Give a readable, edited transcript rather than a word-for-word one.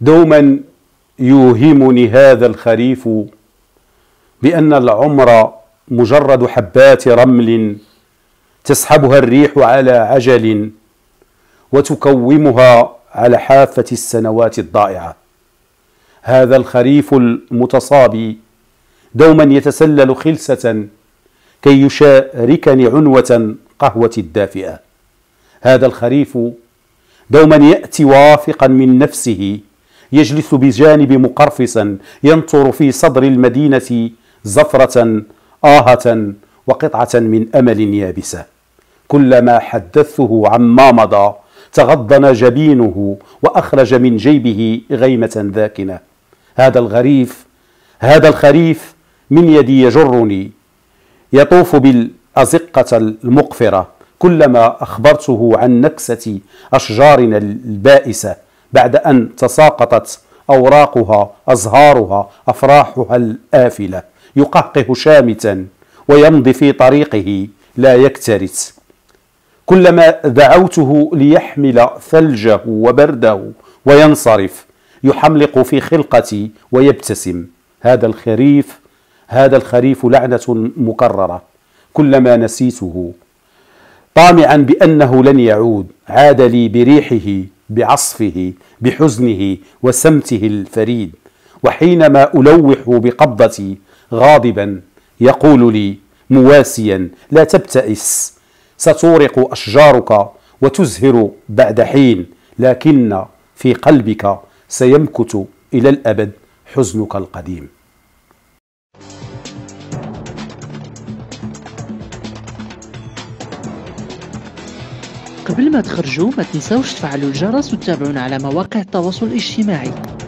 دوما يوهمني هذا الخريف بأن العمر مجرد حبات رمل تسحبها الريح على عجل وتكومها على حافة السنوات الضائعة. هذا الخريف المتصابي دوما يتسلل خلسة كي يشاركني عنوة قهوة الدافئة. هذا الخريف دوما يأتي واثقا من نفسه، يجلس بجانب مقرفصا ينطر في صدر المدينة زفرة آهة وقطعة من أمل يابسة. كلما حدثته عما مضى تغضن جبينه وأخرج من جيبه غيمة ذاكنة. هذا الخريف من يدي يجرني، يطوف بالأزقة المقفرة. كلما أخبرته عن نكسة أشجارنا البائسة بعد أن تساقطت أوراقها، أزهارها، أفراحها الآفلة، يقهقه شامتا ويمضي في طريقه لا يكترث. كلما دعوته ليحمل ثلجه وبرده وينصرف، يحملق في خلقتي ويبتسم. هذا الخريف لعنة مكررة. كلما نسيته طامعا بأنه لن يعود، عاد لي بريحه، بعصفه، بحزنه وسمته الفريد. وحينما ألوح بقبضتي غاضبا يقول لي مواسيا: لا تبتئس، ستورق أشجارك وتزهر بعد حين، لكن في قلبك سيمكث إلى الأبد حزنك القديم. قبل ما تخرجوا ما تنسوش تفعلوا الجرس وتتابعونا على مواقع التواصل الاجتماعي.